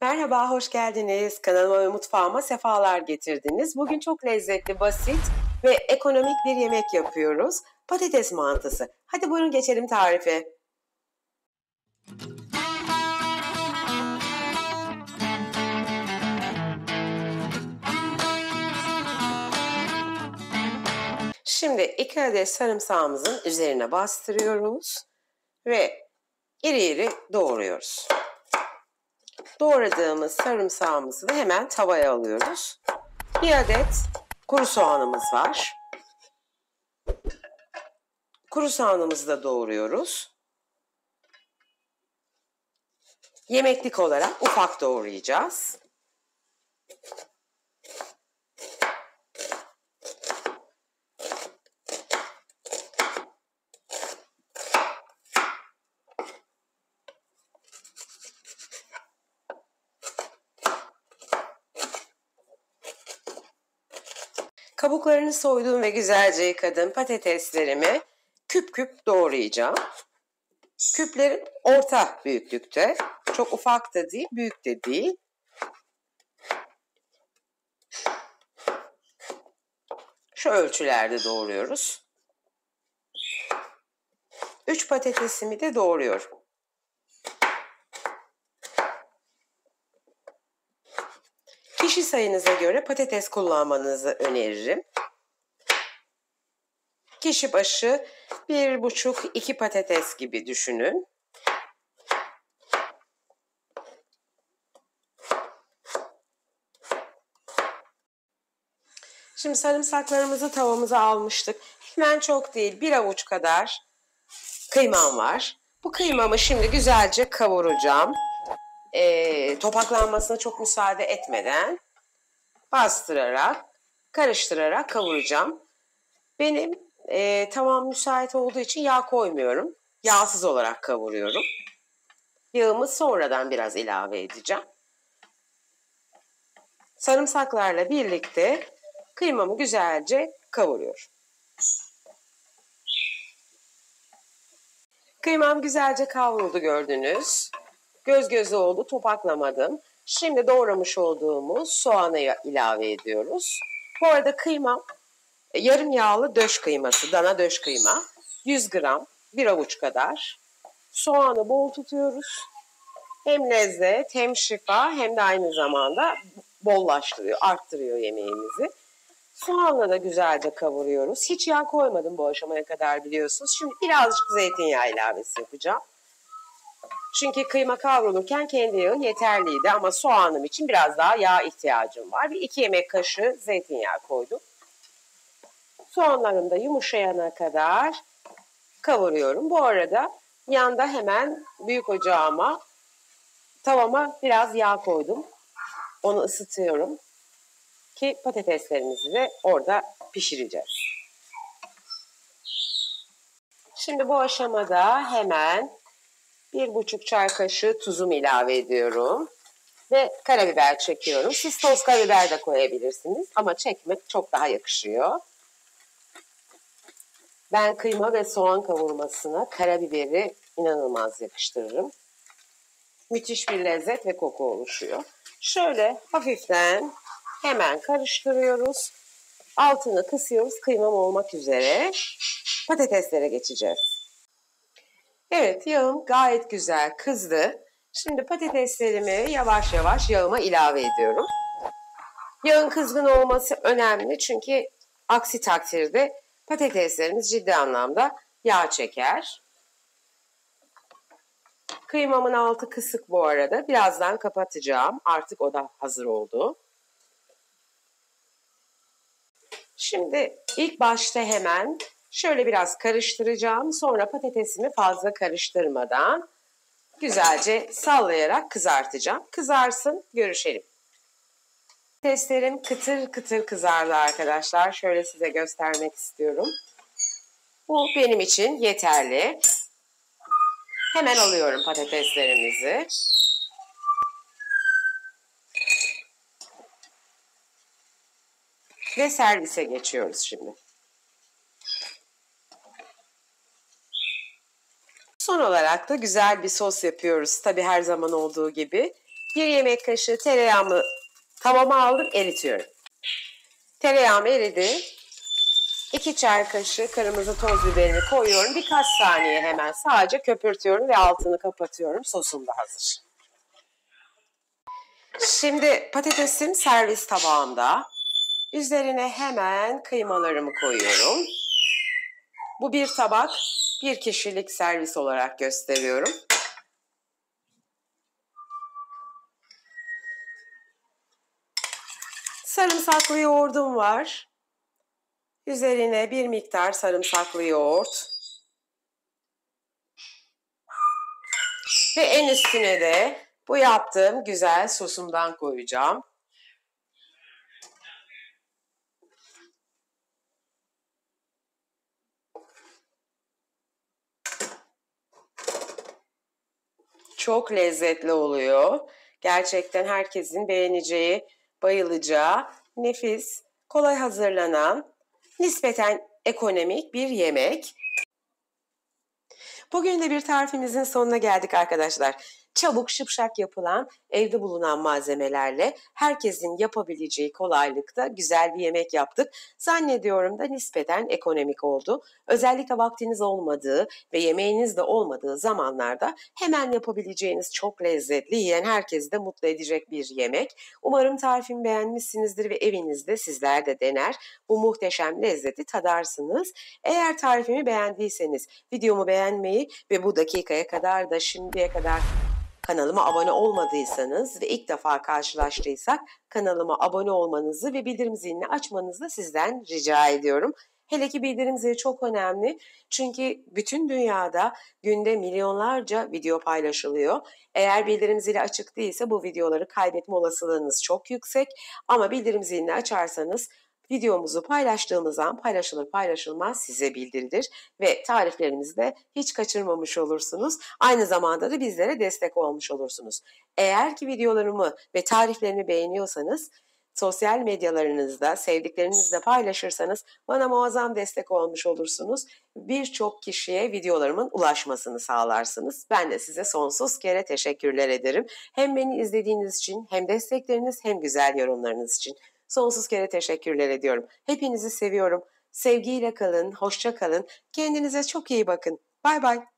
Merhaba, hoş geldiniz. Kanalıma ve mutfağıma sefalar getirdiniz. Bugün çok lezzetli, basit ve ekonomik bir yemek yapıyoruz. Patates mantısı. Hadi buyurun geçelim tarife. Şimdi 2 adet sarımsağımızın üzerine bastırıyoruz ve iri iri doğruyoruz. Doğradığımız sarımsağımızı da hemen tavaya alıyoruz. 1 adet kuru soğanımız var. Kuru soğanımızı da doğruyoruz. Yemeklik olarak ufak doğrayacağız. Kabuklarını soyduğum ve güzelce yıkadığım patateslerimi küp küp doğrayacağım. Küplerim orta büyüklükte. Çok ufak da değil, büyük de değil. Şu ölçülerde doğruyoruz. 3 patatesimi de doğruyorum. Kişi sayınıza göre patates kullanmanızı öneririm. Kişi başı 1,5-2 patates gibi düşünün. Şimdi sarımsaklarımızı tavamıza almıştık. Hemen çok değil, 1 avuç kadar kıymam var. Bu kıymamı şimdi güzelce kavuracağım. Topaklanmasına çok müsaade etmeden bastırarak, karıştırarak kavuracağım. Benim tavam müsait olduğu için yağ koymuyorum. Yağsız olarak kavuruyorum. Yağımı sonradan biraz ilave edeceğim. Sarımsaklarla birlikte kıymamı güzelce kavuruyorum. Kıymam güzelce kavruldu gördünüz. Göz göze oldu, topaklamadım. Şimdi doğramış olduğumuz soğanı ilave ediyoruz. Bu arada kıyma, yarım yağlı döş kıyması, dana döş kıyma. 100 gram, 1 avuç kadar. Soğanı bol tutuyoruz. Hem lezzet, hem şifa, hem de aynı zamanda bollaştırıyor, arttırıyor yemeğimizi. Soğanla da güzelce kavuruyoruz. Hiç yağ koymadım bu aşamaya kadar biliyorsunuz. Şimdi birazcık zeytinyağı ilavesi yapacağım. Çünkü kıyma kavrulurken kendi yağı yeterliydi ama soğanım için biraz daha yağ ihtiyacım var. Bir 2 yemek kaşığı zeytinyağı koydum. Soğanlarım da yumuşayana kadar kavuruyorum. Bu arada yanda hemen büyük ocağıma, tavama biraz yağ koydum. Onu ısıtıyorum ki patateslerimizi de orada pişireceğiz. Şimdi bu aşamada hemen 1,5 çay kaşığı tuzumu ilave ediyorum ve karabiber çekiyorum. Siz toz karabiber de koyabilirsiniz ama çekmek çok daha yakışıyor. Ben kıyma ve soğan kavurmasına karabiberi inanılmaz yakıştırırım. Müthiş bir lezzet ve koku oluşuyor. Şöyle hafiften hemen karıştırıyoruz. Altını kısıyoruz, kıymam olmak üzere. Patateslere geçeceğiz. Evet, yağım gayet güzel kızdı. Şimdi patateslerimi yavaş yavaş yağıma ilave ediyorum. Yağın kızgın olması önemli çünkü aksi takdirde patateslerimiz ciddi anlamda yağ çeker. Kıymamın altı kısık bu arada. Birazdan kapatacağım. Artık o da hazır oldu. Şimdi ilk başta hemen şöyle biraz karıştıracağım. Sonra patatesimi fazla karıştırmadan güzelce sallayarak kızartacağım. Kızarsın, görüşelim. Patateslerim kıtır kıtır kızardı arkadaşlar. Şöyle size göstermek istiyorum. Bu benim için yeterli. Hemen alıyorum patateslerimizi. Ve servise geçiyoruz şimdi. Son olarak da güzel bir sos yapıyoruz. Tabii her zaman olduğu gibi 1 yemek kaşığı tereyağımı tavama aldım, eritiyorum. Tereyağım eridi. 2 çay kaşığı kırmızı toz biberini koyuyorum. Birkaç saniye hemen sadece köpürtüyorum ve altını kapatıyorum. Sosum da hazır. Şimdi patatesim servis tabağımda. Üzerine hemen kıymalarımı koyuyorum. Bu bir tabak, 1 kişilik servis olarak gösteriyorum. Sarımsaklı yoğurdum var. Üzerine bir miktar sarımsaklı yoğurt. Ve en üstüne de bu yaptığım güzel sosumdan koyacağım. Çok lezzetli oluyor. Gerçekten herkesin beğeneceği, bayılacağı, nefis, kolay hazırlanan, nispeten ekonomik bir yemek. Bugün de bir tarifimizin sonuna geldik arkadaşlar. Çabuk, şıpşak yapılan, evde bulunan malzemelerle herkesin yapabileceği kolaylıkta güzel bir yemek yaptık. Zannediyorum da nispeten ekonomik oldu. Özellikle vaktiniz olmadığı ve yemeğiniz de olmadığı zamanlarda hemen yapabileceğiniz çok lezzetli, yiyen herkesi de mutlu edecek bir yemek. Umarım tarifimi beğenmişsinizdir ve evinizde sizler de dener, bu muhteşem lezzeti tadarsınız. Eğer tarifimi beğendiyseniz videomu beğenmeyi ve bu dakikaya kadar da şimdiye kadar kanalıma abone olmadıysanız ve ilk defa karşılaştıysak kanalıma abone olmanızı ve bildirim zilini açmanızı sizden rica ediyorum. Hele ki bildirim zili çok önemli, çünkü bütün dünyada günde milyonlarca video paylaşılıyor. Eğer bildirim zili açık değilse bu videoları kaybetme olasılığınız çok yüksek, ama bildirim zilini açarsanız videomuzu paylaştığımız an paylaşılır paylaşılmaz size bildirilir ve tariflerimizi de hiç kaçırmamış olursunuz. Aynı zamanda da bizlere destek olmuş olursunuz. Eğer ki videolarımı ve tariflerimi beğeniyorsanız sosyal medyalarınızda sevdiklerinizle paylaşırsanız bana muazzam destek olmuş olursunuz. Birçok kişiye videolarımın ulaşmasını sağlarsınız. Ben de size sonsuz kere teşekkürler ederim. Hem beni izlediğiniz için, hem destekleriniz, hem güzel yorumlarınız için. Sonsuz kere teşekkürler ediyorum. Hepinizi seviyorum. Sevgiyle kalın, hoşça kalın. Kendinize çok iyi bakın. Bay bay.